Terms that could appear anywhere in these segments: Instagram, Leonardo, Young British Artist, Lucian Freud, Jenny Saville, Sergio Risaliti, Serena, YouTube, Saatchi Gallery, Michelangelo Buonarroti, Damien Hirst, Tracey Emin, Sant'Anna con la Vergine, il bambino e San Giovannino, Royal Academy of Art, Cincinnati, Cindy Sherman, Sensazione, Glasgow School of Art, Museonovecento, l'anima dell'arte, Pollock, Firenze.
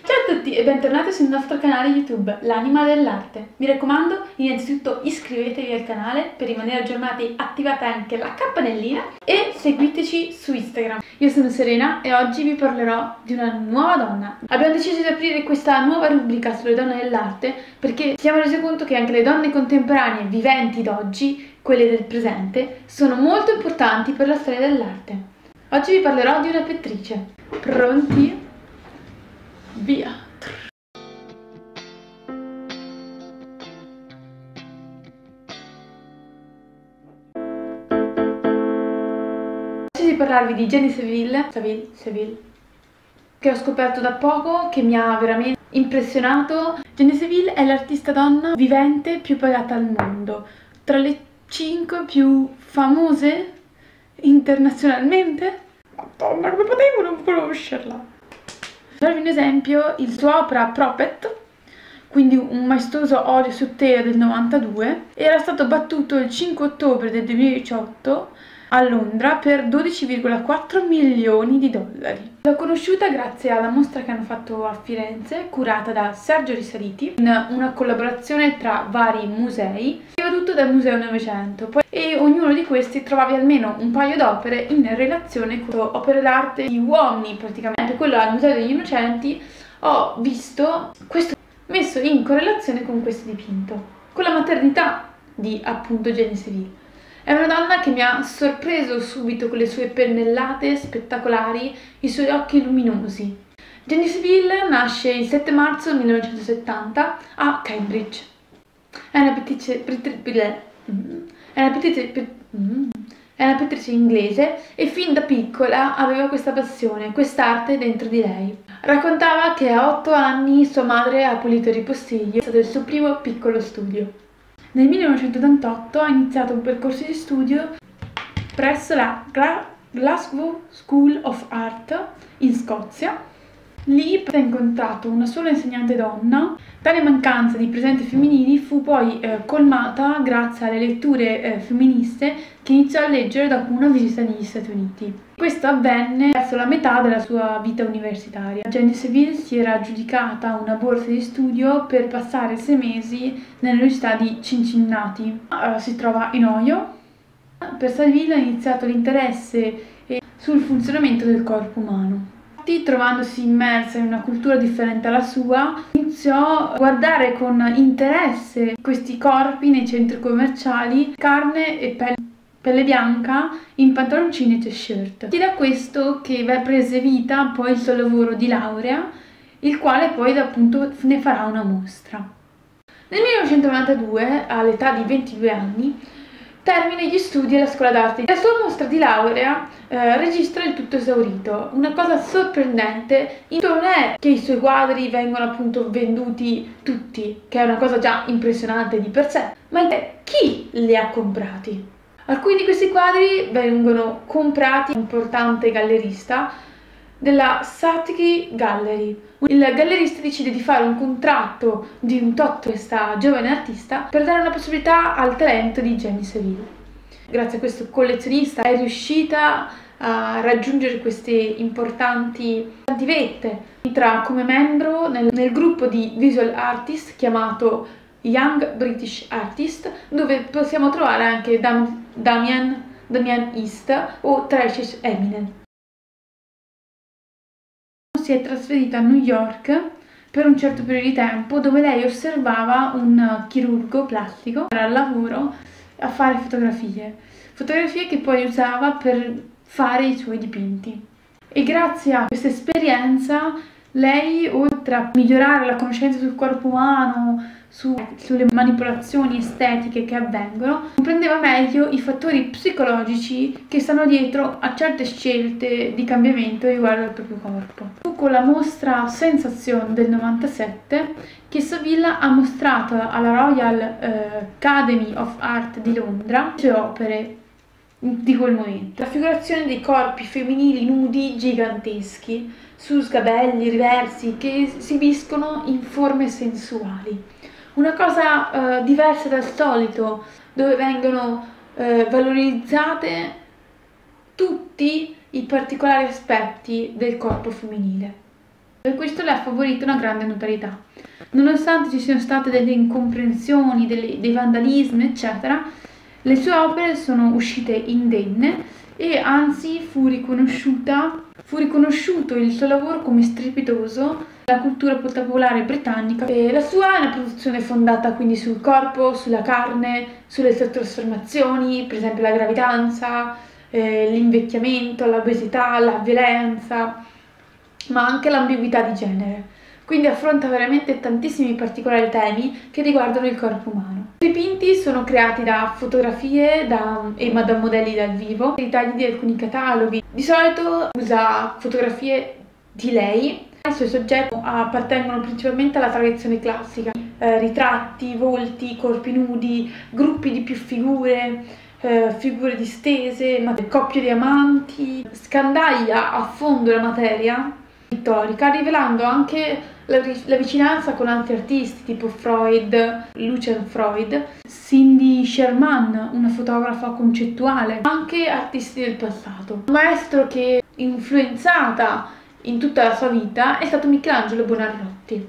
Ciao a tutti e bentornati sul nostro canale YouTube, l'anima dell'arte. Mi raccomando, innanzitutto iscrivetevi al canale per rimanere aggiornati, attivate anche la campanellina e seguiteci su Instagram. Io sono Serena e oggi vi parlerò di una nuova donna. Abbiamo deciso di aprire questa nuova rubrica sulle donne dell'arte perché ci siamo resi conto che anche le donne contemporanee viventi d'oggi, quelle del presente, sono molto importanti per la storia dell'arte. Oggi vi parlerò di una pittrice. Pronti? Via! Oggi di parlarvi di Jenny Saville, che ho scoperto da poco, che mi ha veramente impressionato. Jenny Saville è l'artista donna vivente più pagata al mondo, tra le 5 più famose internazionalmente. Madonna, come potevo non conoscerla? Per un esempio, il suo opera Prophet, quindi un maestoso olio su tela del 92, era stato battuto il 5 ottobre del 2018 a Londra per 12,4 milioni di dollari. L'ho conosciuta grazie alla mostra che hanno fatto a Firenze, curata da Sergio Risaliti, in una collaborazione tra vari musei, che va tutto dal Museo Novecento, e ognuno di questi trovavi almeno un paio d'opere in relazione con opere d'arte di uomini praticamente. Quello al Museo degli Innocenti ho visto questo messo in correlazione con questo dipinto, con la maternità di appunto Jenny Saville. È una donna che mi ha sorpreso subito con le sue pennellate spettacolari, i suoi occhi luminosi. Jenny Saville nasce il 7 marzo 1970 a Cambridge. È una pittrice inglese e fin da piccola aveva questa passione, quest'arte dentro di lei. Raccontava che a 8 anni sua madre ha pulito il ripostiglio, è stato il suo primo piccolo studio. Nel 1988 ha iniziato un percorso di studio presso la Glasgow School of Art in Scozia. Lì ha incontrato una sola insegnante donna. Tale mancanza di presenze femminili fu poi colmata grazie alle letture femministe che iniziò a leggere dopo una visita negli Stati Uniti. Questo avvenne verso la metà della sua vita universitaria. Jenny Saville si era aggiudicata una borsa di studio per passare 6 mesi nell'università di Cincinnati. Si trova in Ohio. Per Saville ha iniziato l'interesse sul funzionamento del corpo umano. Trovandosi immersa in una cultura differente alla sua, iniziò a guardare con interesse questi corpi nei centri commerciali, carne e pelle bianca in pantaloncini e t-shirt. È da questo che prese vita poi il suo lavoro di laurea, il quale poi appunto ne farà una mostra. Nel 1992, all'età di 22 anni, termina gli studi alla scuola d'arte. La sua mostra di laurea registra il tutto esaurito. Una cosa sorprendente non è che i suoi quadri vengono appunto venduti tutti, che è una cosa già impressionante di per sé, ma è chi li ha comprati. Alcuni di questi quadri vengono comprati da un importante gallerista della Saatchi Gallery. Il gallerista decide di fare un contratto di un tot a questa giovane artista per dare una possibilità al talento di Jenny Saville. Grazie a questo collezionista è riuscita a raggiungere queste importanti vette. Entra come membro nel gruppo di visual artist chiamato Young British Artist, dove possiamo trovare anche Damien Hirst o Tracey Emin. Si è trasferita a New York per un certo periodo di tempo, dove lei osservava un chirurgo plastico che era al lavoro a fare fotografie che poi usava per fare i suoi dipinti. E grazie a questa esperienza lei, oltre a migliorare la conoscenza sul corpo umano, sulle manipolazioni estetiche che avvengono, comprendeva meglio i fattori psicologici che stanno dietro a certe scelte di cambiamento riguardo al proprio corpo. Fu con la mostra Sensazione del 97 che Saville ha mostrato alla Royal Academy of Art di Londra le sue opere di quel momento. La raffigurazione dei corpi femminili nudi giganteschi, su sgabelli riversi che esibiscono in forme sensuali. Una cosa diversa dal solito, dove vengono valorizzate tutti i particolari aspetti del corpo femminile. Per questo le ha favorito una grande notorietà. Nonostante ci siano state delle incomprensioni, dei vandalismi, eccetera, le sue opere sono uscite indenne e anzi fu riconosciuto il suo lavoro come strepitoso dalla cultura popolare britannica. E la sua è una produzione fondata quindi sul corpo, sulla carne, sulle sue trasformazioni, per esempio la gravidanza, l'invecchiamento, l'obesità, la violenza, ma anche l'ambiguità di genere. Quindi affronta veramente tantissimi particolari temi che riguardano il corpo umano. I dipinti sono creati da fotografie e da modelli dal vivo, dai tagli di alcuni cataloghi. Di solito usa fotografie di lei. I suoi soggetti appartengono principalmente alla tradizione classica. Ritratti, volti, corpi nudi, gruppi di più figure distese, coppie di amanti. Scandaglia a fondo la materia pittorica, rivelando anche la vicinanza con altri artisti tipo Freud, Lucian Freud, Cindy Sherman, una fotografa concettuale, anche artisti del passato. Un maestro che, influenzata in tutta la sua vita, è stato Michelangelo Buonarroti.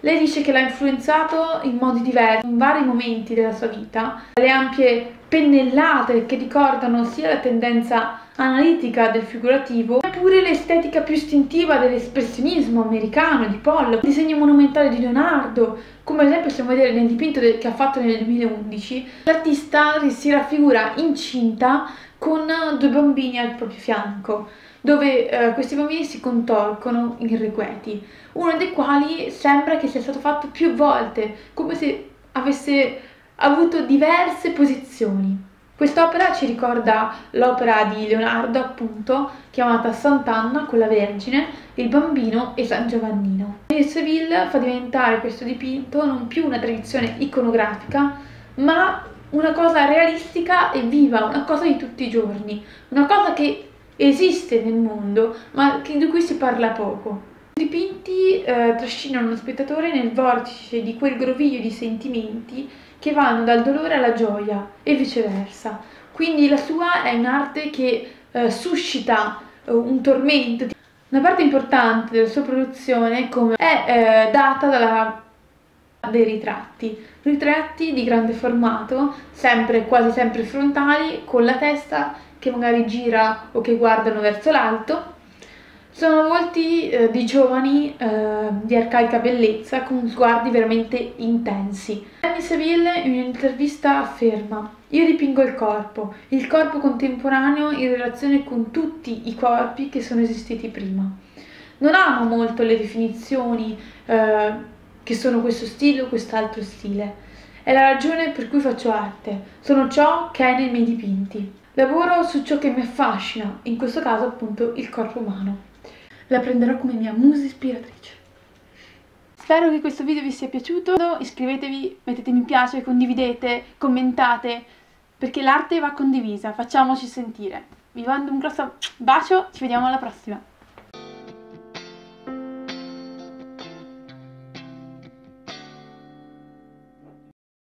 Lei dice che l'ha influenzato in modi diversi, in vari momenti della sua vita, le ampie pennellate che ricordano sia la tendenza analitica del figurativo, eppure l'estetica più istintiva dell'espressionismo americano di Pollock, il disegno monumentale di Leonardo, come ad esempio possiamo vedere nel dipinto che ha fatto nel 2011, l'artista si raffigura incinta con due bambini al proprio fianco, dove questi bambini si contorcono irrequieti, uno dei quali sembra che sia stato fatto più volte, come se avesse avuto diverse posizioni. Quest'opera ci ricorda l'opera di Leonardo, appunto, chiamata Sant'Anna con la Vergine, il bambino e San Giovannino. Jenny Saville fa diventare questo dipinto non più una tradizione iconografica, ma una cosa realistica e viva, una cosa di tutti i giorni, una cosa che esiste nel mondo, ma di cui si parla poco. I dipinti trascinano lo spettatore nel vortice di quel groviglio di sentimenti che vanno dal dolore alla gioia e viceversa. Quindi la sua è un'arte che suscita un tormento. Una parte importante della sua produzione è data dai ritratti di grande formato, quasi sempre frontali, con la testa che magari gira o che guardano verso l'alto. Sono volti di giovani di arcaica bellezza con sguardi veramente intensi. Jenny Saville in un'intervista afferma: "Io dipingo il corpo contemporaneo in relazione con tutti i corpi che sono esistiti prima. Non amo molto le definizioni che sono questo stile o quest'altro stile. È la ragione per cui faccio arte, sono ciò che è nei miei dipinti. Lavoro su ciò che mi affascina, in questo caso appunto il corpo umano. La prenderò come mia musa ispiratrice." Spero che questo video vi sia piaciuto, iscrivetevi, mettete mi piace, condividete, commentate, perché l'arte va condivisa, facciamoci sentire. Vi mando un grosso bacio, ci vediamo alla prossima!